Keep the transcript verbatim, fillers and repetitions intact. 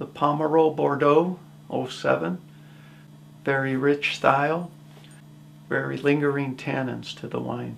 the Pomerol Bordeaux oh seven. Very rich style, very lingering tannins to the wine.